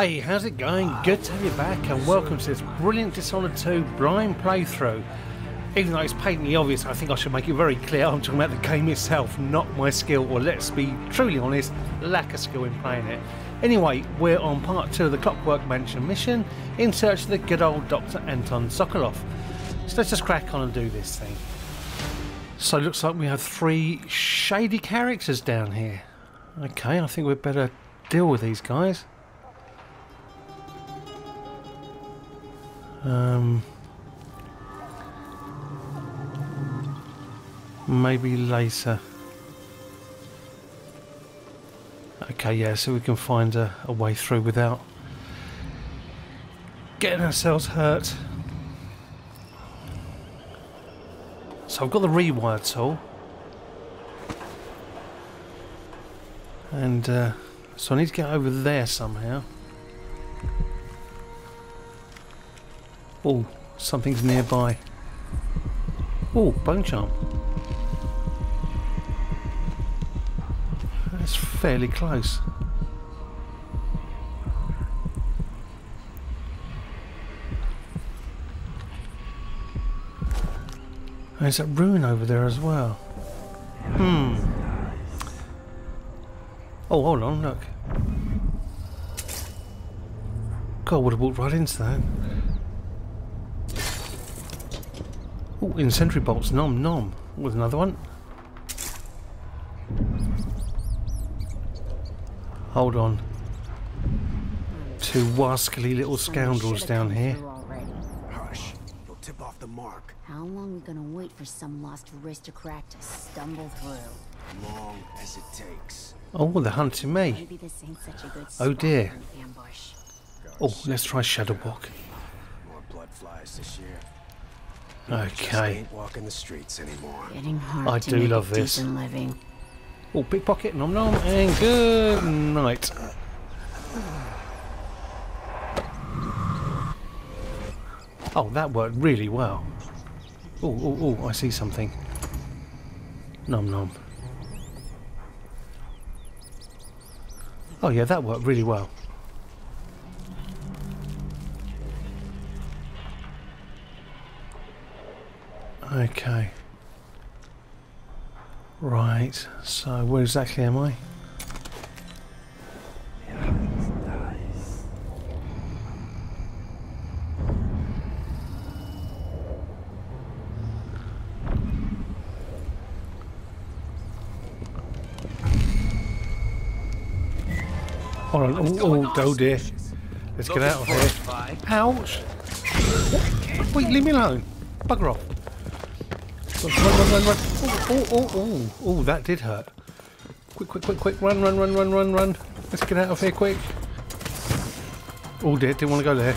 Hey, how's it going? Good to have you back and welcome to this brilliant Dishonored 2 blind playthrough. Even though it's patently obvious, I think I should make it very clear I'm talking about the game itself, not my skill, or let's be truly honest, lack of skill in playing it. Anyway, we're on part 2 of the Clockwork Mansion mission in search of the good old Dr. Anton Sokolov. So let's just crack on and do this thing. So it looks like we have three shady characters down here. Okay, I think we'd better deal with these guys. Maybe later. Okay, yeah, so we can find a way through without getting ourselves hurt. So I've got the rewire tool. And so I need to get over there somehow. Oh, something's nearby. Oh, bone charm. That's fairly close. There's that ruin over there as well. Oh, hold on, look. God, would have walked right into that. Oh, incendiary bolts, nom nom. With another one. Hold on. Two wascally little scoundrels down here. Hush, you'll tip off the mark. How long are we gonna wait for some lost aristocrat to stumble through? Long as it takes. Oh, they're hunting me. Maybe this ain't such a good oh dear. Ambush. Oh, let's try shadow walk. More blood flies this year. Okay. Walking the streets anymore. I do love this. Living. Oh, pickpocket, nom nom, and good night. Oh, that worked really well. Oh, oh, oh, I see something. Nom nom. Oh yeah, that worked really well. Okay. Right, so where exactly am I? Alright, oh, oh dear. Let's get out of here. Ouch! Wait, leave me alone. Bugger off. Run, run, run, run. Oh, oh, oh, oh, oh, that did hurt. Quick, quick, quick, quick. Run, run, run, run, run, run. Let's get out of here quick. Oh dear, didn't want to go there.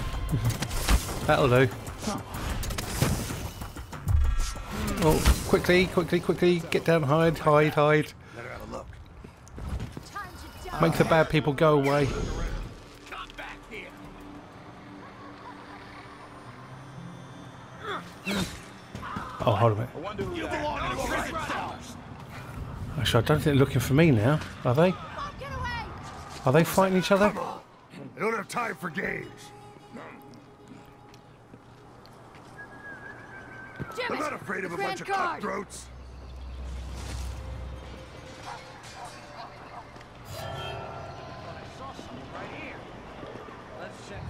That'll do. Oh, quickly, quickly, quickly. Get down, hide, hide, hide. Make the bad people go away. Oh, hold a minute. Actually, I don't think they're looking for me now, are they? Are they fighting each other? They don't have time for games. I'm not afraid of a bunch of cutthroats.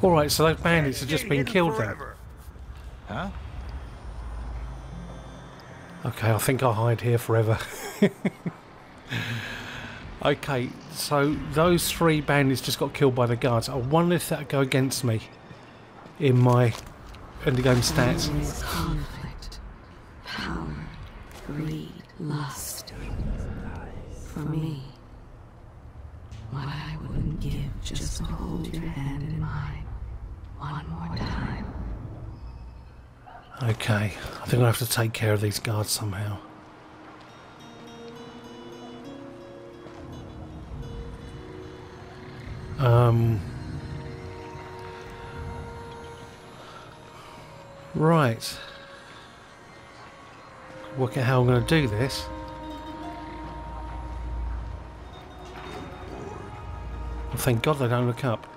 All right, so those bandits have just been killed then. Huh? Okay, I think I'll hide here forever. Okay, so those three bandits just got killed by the guards. I wonder if that'd go against me in my endgame stats. Conflict, power, greed, lust. For me, what I wouldn't give just to hold your hand in mine one more time. Okay, I think I have to take care of these guards somehow. Right. Work out how I'm going to do this. Well, thank God they don't look up.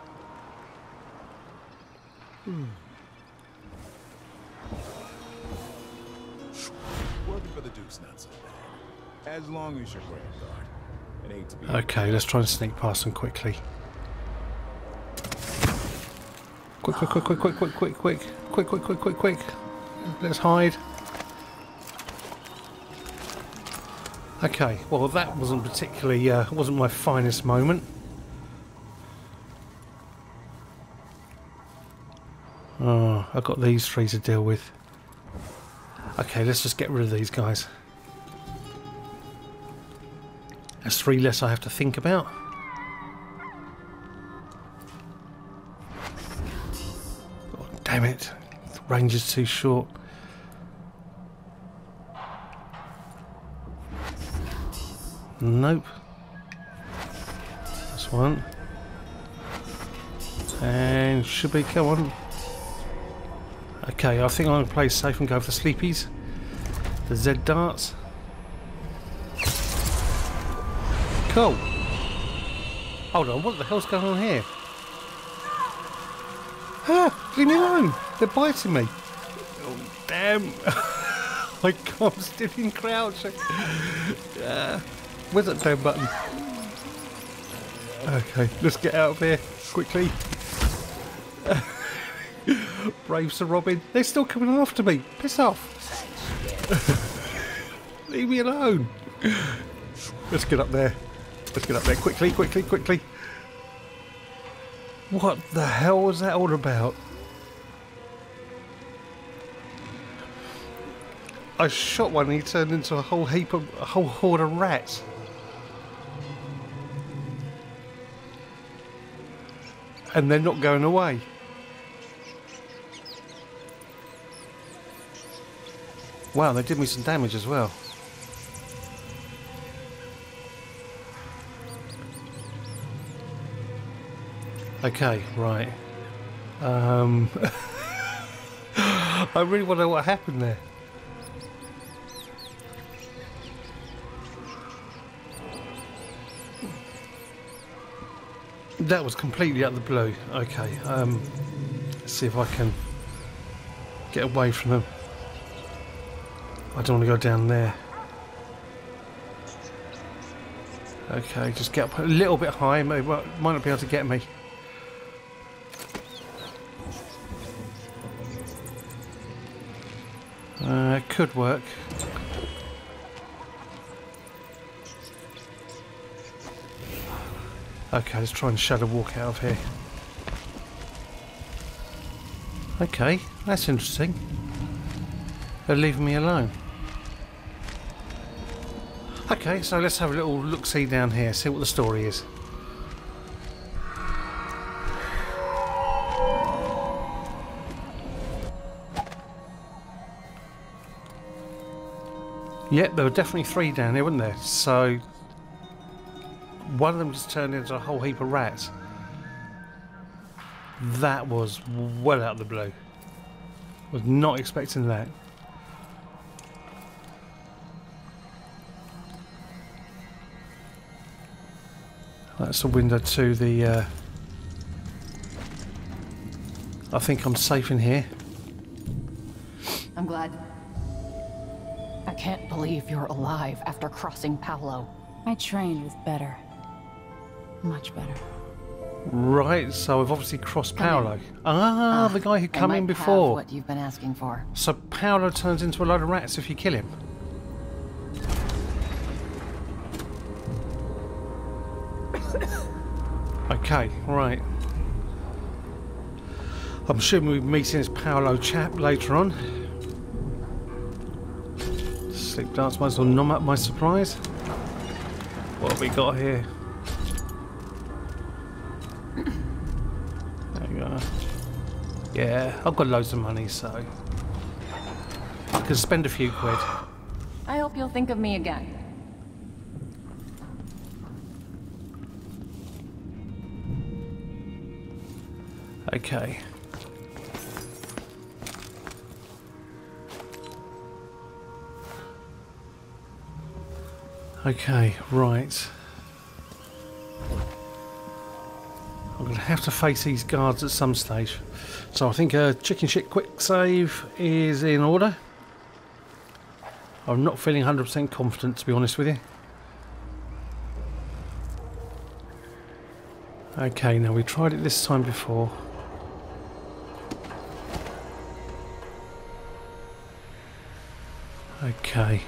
Working for the Duke's not so bad. As long as you're brave, God. It ain't to be. Okay, let's try and sneak past them quickly. Quick. Let's hide. Okay, well that wasn't particularly wasn't my finest moment. Oh, I've got these three to deal with. Okay, let's just get rid of these guys. That's three less I have to think about. Oh, damn it. The range is too short. Nope. That's one. And should be, come on. Okay, I think I'm going to play safe and go for the sleepies. The Z darts. Cool. Hold on, what the hell's going on here? Ah, leave me alone. They're biting me. Oh, damn. I can't stiff in crouching. Where's that damn button? Okay, let's get out of here quickly. Brave Sir Robin, they're still coming after me. Piss off. Leave me alone. Let's get up there. Let's get up there quickly. What the hell was that all about? I shot one and he turned into a whole horde of rats. And they're not going away. Wow, they did me some damage as well. Okay, right. I really want to know what happened there. That was completely out of the blue. Okay, let's see if I can get away from them. I don't want to go down there. Okay, just get up a little bit high. Maybe, well, might not be able to get me. Could work. Okay, let's try and shadow walk out of here. Okay, that's interesting. They're leaving me alone. Okay, so let's have a little look-see down here, see what the story is. Yep, there were definitely three down here, weren't there? So one of them just turned into a whole heap of rats. That was well out of the blue. Was not expecting that. That's the window to the I think I'm safe in here. I'm glad. I can't believe you're alive after crossing Paolo. My train was better. Much better. Right, so I've obviously crossed Paolo. Ah, the guy who came in before. What you've been asking for. So Paolo turns into a load of rats if you kill him. Okay, right. I'm sure we'll be meeting this Paolo chap later on. Sleep darts might as well numb up my surprise. What have we got here? There you go. Yeah, I've got loads of money, so I can spend a few quid. I hope you'll think of me again. Okay. Okay, right. I'm We're going to have to face these guards at some stage. So I think a chicken shit quick save is in order. I'm not feeling 100% confident, to be honest with you. Okay, now we tried it this time before. Okay.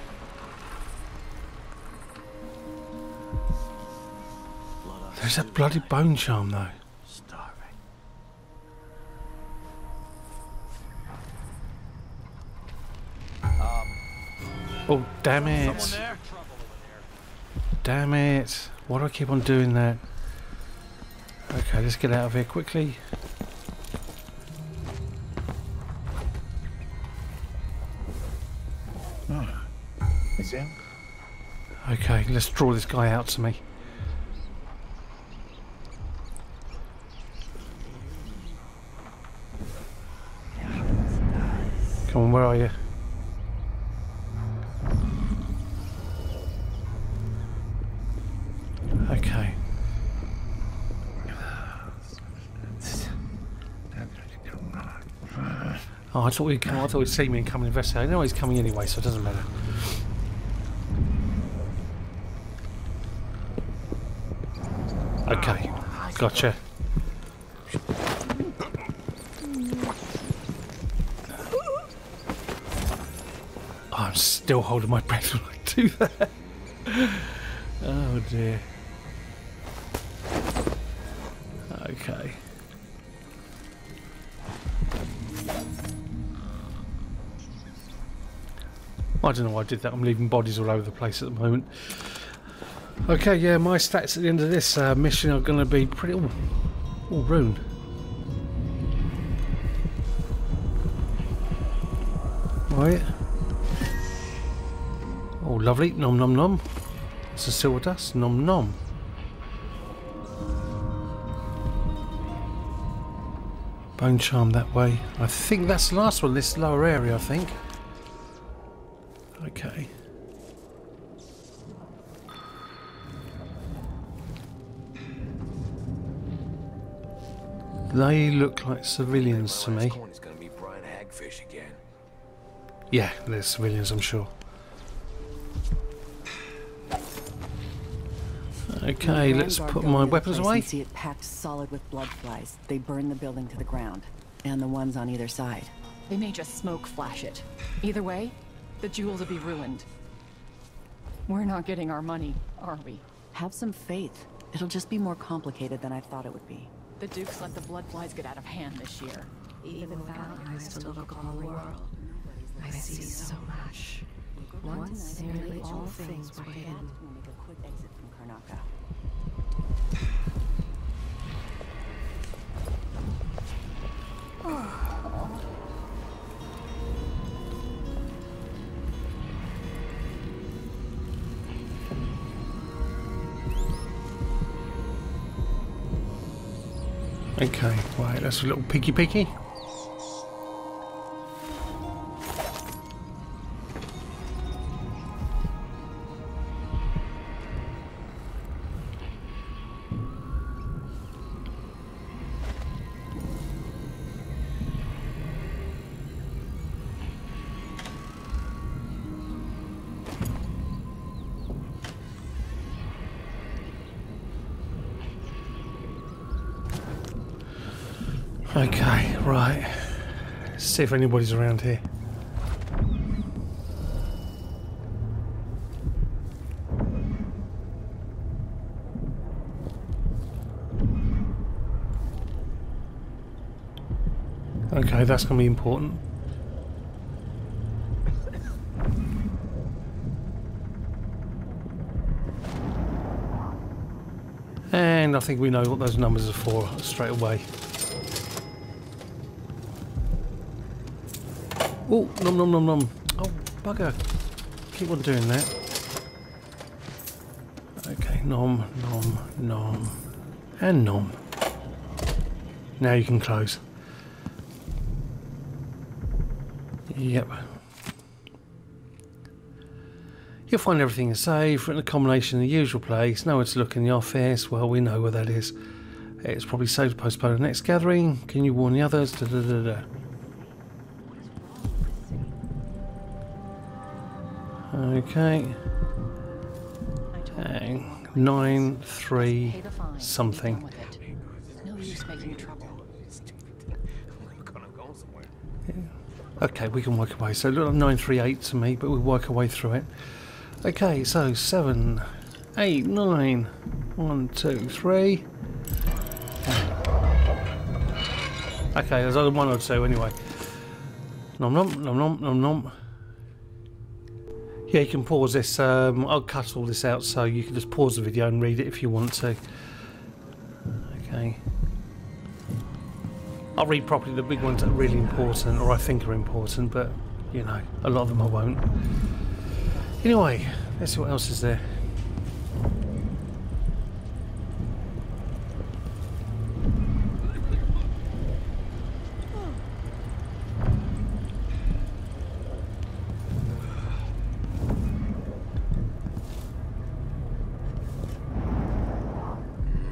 There's that bloody bone charm though. Oh, damn it. Damn it. Why do I keep on doing that? Okay, let's get out of here quickly. Oh. It's him. Okay, let's draw this guy out to me. Come on, where are you? Okay. Oh, I thought he'd come. I thought he'd see me and come and investigate. I know he's coming anyway, so it doesn't matter. Okay, gotcha. Oh, I'm still holding my breath when I do that. Oh dear. Okay. I don't know why I did that. I'm leaving bodies all over the place at the moment. Okay, yeah, my stats at the end of this mission are going to be pretty... all ruined. Right. Oh, lovely. Nom nom nom. It's a silver dust. Nom nom. Bone charm that way. I think that's the last one, this lower area, I think. Okay. They look like civilians to me. Yeah, they're civilians, I'm sure. Okay, let's put my weapons away. See it packed solid with blood flies. They burn the building to the ground, and the ones on either side. They may just smoke flash it. Either way, the jewels will be ruined. We're not getting our money, are we? Have some faith. It'll just be more complicated than I thought it would be. The Dukes let the blood flies get out of hand this year. Even without eyes to look upon the world, I see so much. Once nearly all things were hidden. Okay, right, that's a little piggy. Okay, right. Let's see if anybody's around here. Okay, that's going to be important. And I think we know what those numbers are for straight away. Oh, nom nom nom nom. Oh, bugger. Keep on doing that. Okay, nom, nom, nom. And nom. Now you can close. Yep. You'll find everything is safe, in a combination in the usual place. No one's looking in the office. Well, we know where that is. It's probably safe to postpone the next gathering. Can you warn the others? Da, da, da, da. Okay. 9-3 something. Okay, we can work away. So it looked like 938 to me, but we'll work our way through it. Okay, so 7, 8, 9. 1, 2, 3. Okay, there's only one or two anyway. Nom nom nom nom nom nom. Yeah, you can pause this. I'll cut all this out so you can just pause the video and read it if you want to. Okay. I'll read properly the big ones that are really important, or I think are important, but, you know, a lot of them I won't. Anyway, let's see what else is there.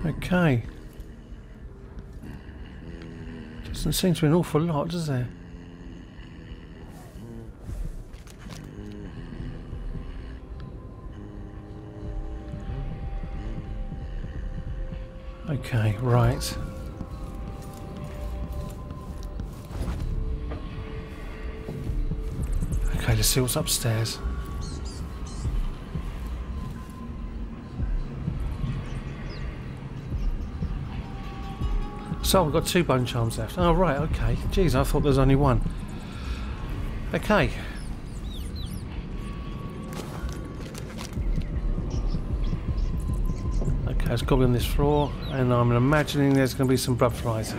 Okay. Doesn't seem to be an awful lot, does there? Okay, right. Okay, let's see what's upstairs. So we've got 2 bone charms left. Oh right, okay. Jeez, I thought there was only one. Okay. Okay, it's gobbling this floor, and I'm imagining there's going to be some bloodflies.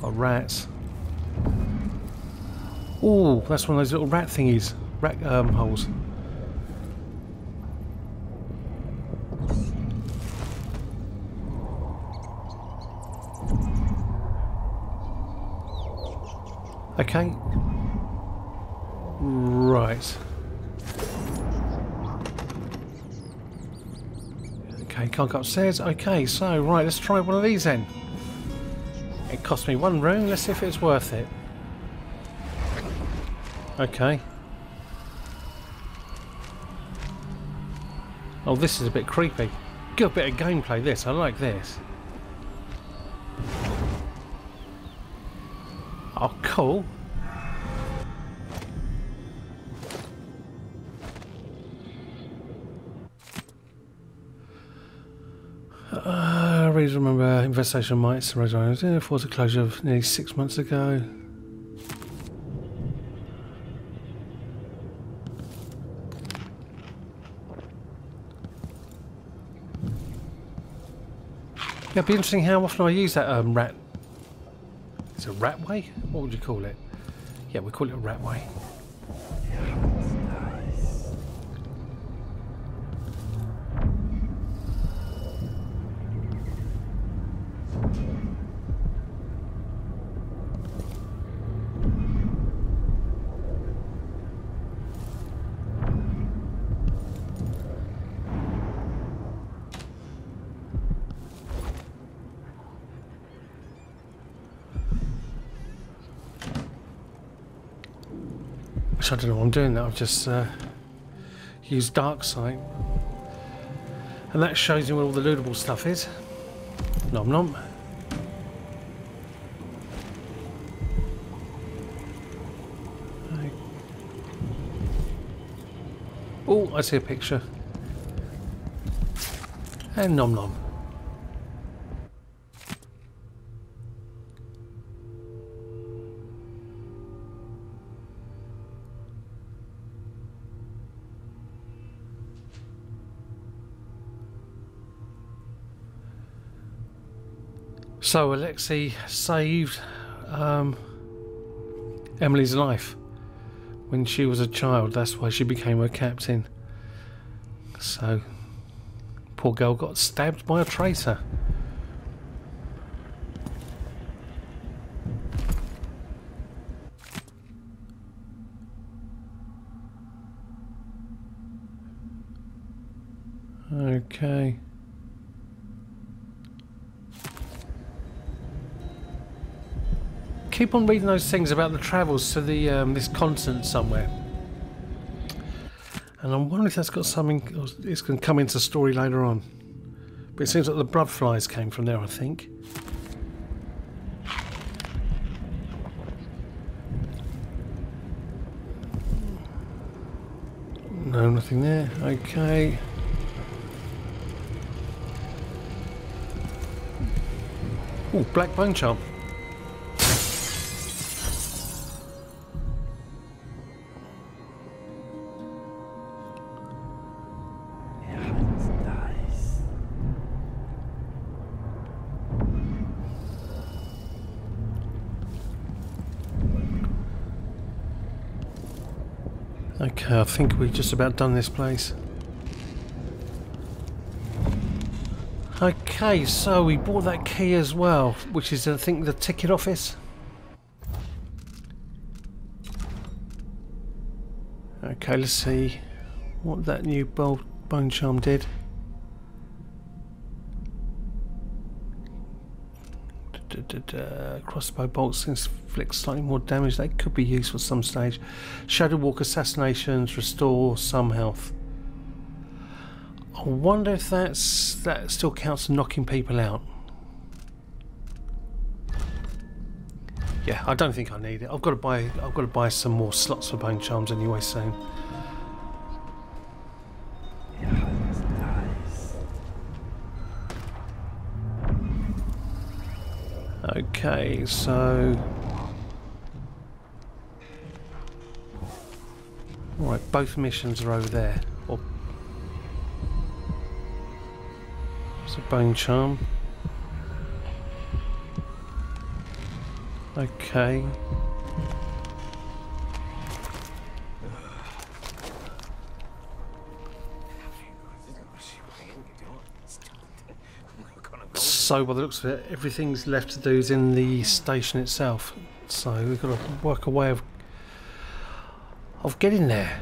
Or rats. Ooh, that's one of those little rat thingies. Rat holes. Okay. Right. Okay, can't go upstairs. Okay, so right, let's try one of these then. It cost me 1 room, let's see if it's worth it. Okay. Oh, this is a bit creepy. Good bit of gameplay this, I like this. Oh, cool. Readers remember investigation mites and forced a closure of nearly 6 months ago. Yeah, it'd be interesting how often I use that rat. It's a ratway? What would you call it? Yeah, we call it a ratway. I don't know what I'm doing now. I've just used dark sight, and that shows you where all the lootable stuff is. Nom nom. Oh, I see a picture. And nom nom. So Alexei saved Emily's life when she was a child. That's why she became her captain. So poor girl got stabbed by a traitor. Okay. keep on reading those things about the travels to the this continent somewhere. And I'm wondering if that's got something, or it's going to come into story later on. But it seems like the bloodflies came from there, I think. No, nothing there. Okay. Oh, black bone charm. I think we've just about done this place. Okay, so we bought that key as well, which is, I think, the ticket office. Okay, let's see what that new bone charm did. Crossbow bolts inflict slightly more damage. That could be useful at some stage. Shadow walk assassinations restore some health. I wonder if that still counts as knocking people out. Yeah, I don't think I need it. I've got to buy some more slots for bone charms anyway soon. Okay, so all right, both missions are over there. Oh. It's a bone charm. Okay. So by the looks of it, everything's left to do is in the station itself. So we've got to work a way of getting there.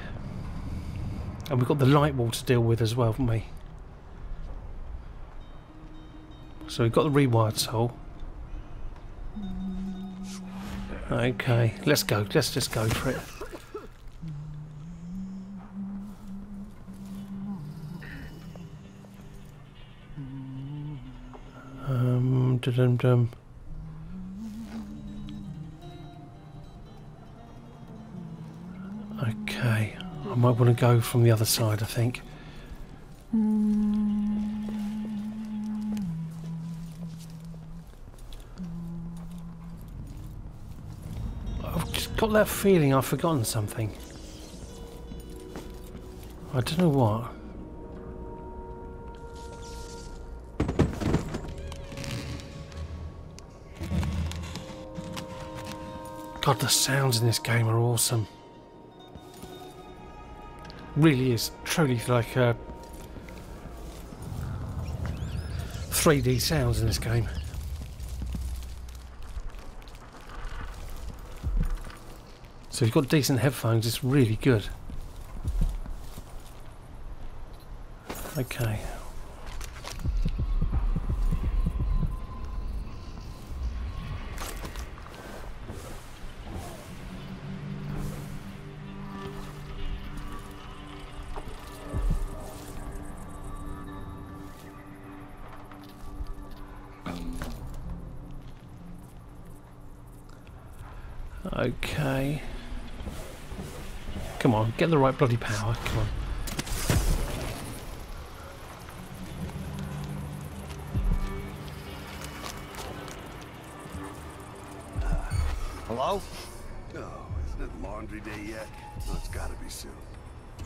And we've got the light wall to deal with as well, haven't we? So we've got the rewired soul. Okay, let's go. Let's just go for it. Okay, I might want to go from the other side, I think. I've just got that feeling I've forgotten something. I don't know what. God, the sounds in this game are awesome. Really is truly like 3D sounds in this game. So if you've got decent headphones, it's really good. Okay. Okay. Come on, get the right bloody power. Come on. Hello? Oh, isn't it laundry day yet? No, it's gotta be soon.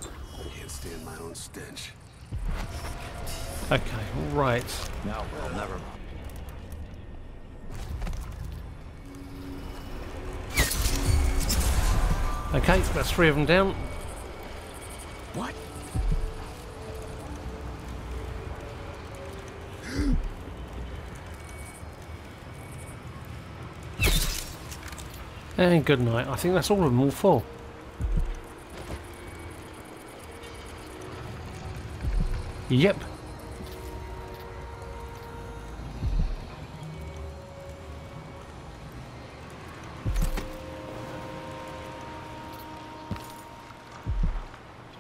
I can't stand my own stench. Okay, right. No, well, never mind. Okay, so that's three of them down. What? And good night. I think that's all of them, all four. Yep.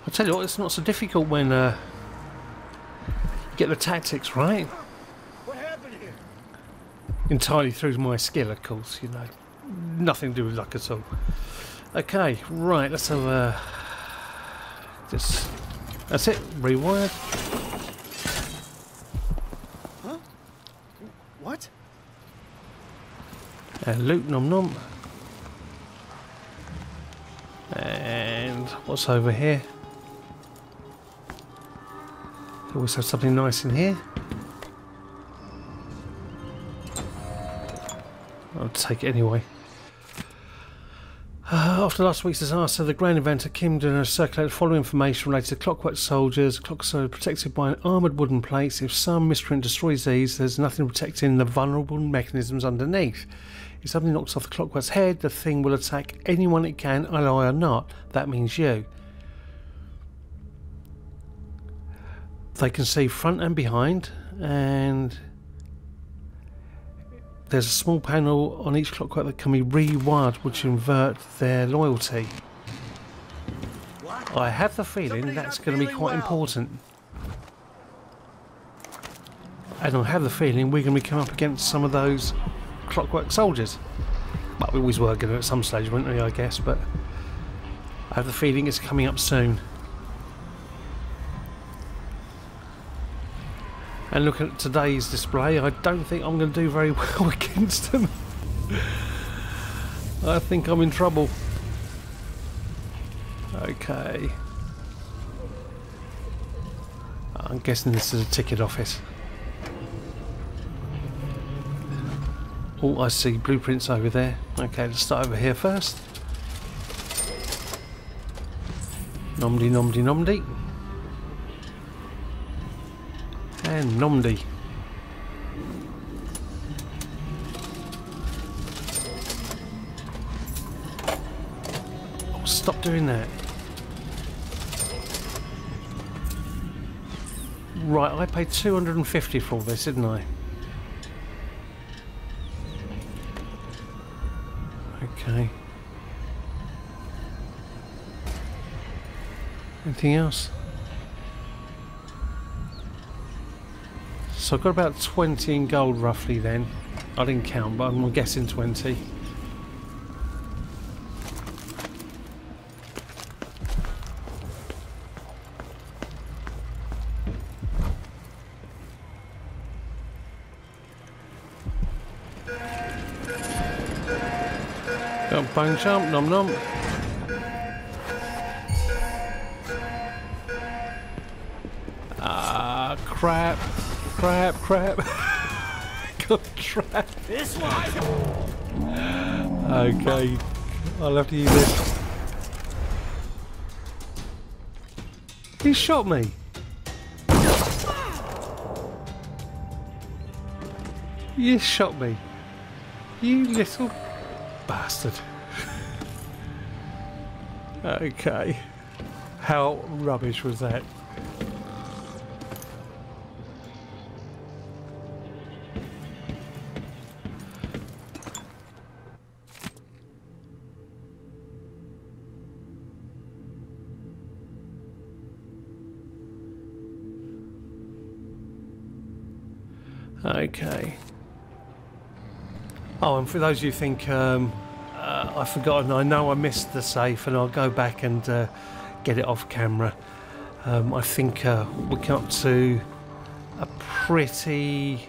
I'll tell you what, it's not so difficult when you get the tactics right. What happened here? Entirely through my skill, of course, you know. Nothing to do with luck at all. Okay, right, let's have a... just... that's it, rewired. Huh? What? And loot nom nom. And what's over here? They always have something nice in here. I'll take it anyway. After last week's disaster, the Grand Inventor Kindred has circulated the following information related to Clockwork Soldiers. Clockwork Soldiers are protected by armoured wooden plates. If some misprint destroys these, there's nothing protecting the vulnerable mechanisms underneath. If something knocks off the Clockwork's head, the thing will attack anyone it can, ally or not. That means you. They can see front and behind, and there's a small panel on each clockwork that can be rewired, which invert their loyalty. What? I have the feeling that's going to be quite important. And I have the feeling we're going to be coming up against some of those clockwork soldiers. But we always were going to at some stage, weren't we, I guess, but I have the feeling it's coming up soon. And look at today's display, I don't think I'm going to do very well against them. I think I'm in trouble. Okay. I'm guessing this is a ticket office. Oh, I see blueprints over there. Okay, let's start over here first. Nomdi, nomdi, nomdi. And Nomdi. Oh, stop doing that. Right, I paid 250 for all this, didn't I? Okay. Anything else? So I've got about 20 in gold roughly then. I didn't count, but I'm guessing 20. Got bone jump, nom nom. Ah, crap. Crap, crap. Got trapped. This one. Okay. I'll have to use this. He shot me. You shot me. You little bastard. Okay. How rubbish was that? Okay. Oh, and for those of you who think I've forgotten, I know I missed the safe and I'll go back and get it off camera. I think we come up to a pretty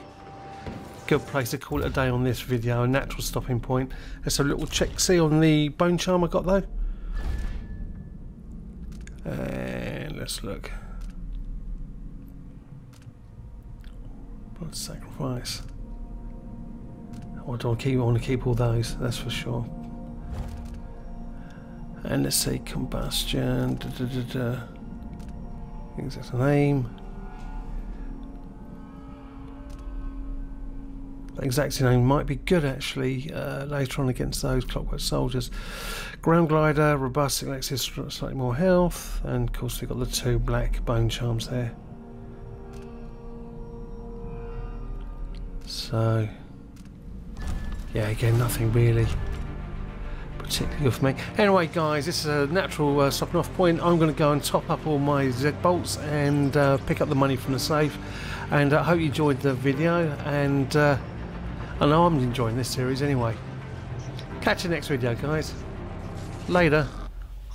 good place to call it a day on this video, a natural stopping point. Let's have a little check-see on the bone charm I got though. And let's look. Sacrifice. Or do I keep? I want to keep all those. That's for sure. And let's see, combustion. Da, da, da, da. I think that's a name. The exact name might be good actually later on against those clockwork soldiers. Ground glider, robust, Alexei, slightly more health, and of course we've got the two black bone charms there. So yeah, again, nothing really. But particularly for me. Anyway guys, this is a natural stopping off point. I'm going to go and top up all my Z bolts and pick up the money from the safe, and I hope you enjoyed the video, and I know I'm enjoying this series anyway. Catch you next video guys, later.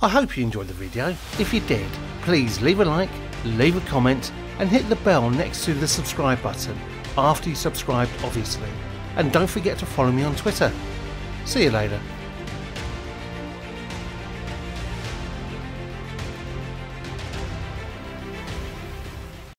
I hope you enjoyed the video. If you did, please leave a like, leave a comment and hit the bell next to the subscribe button after you subscribed obviously, and don't forget to follow me on Twitter. See you later.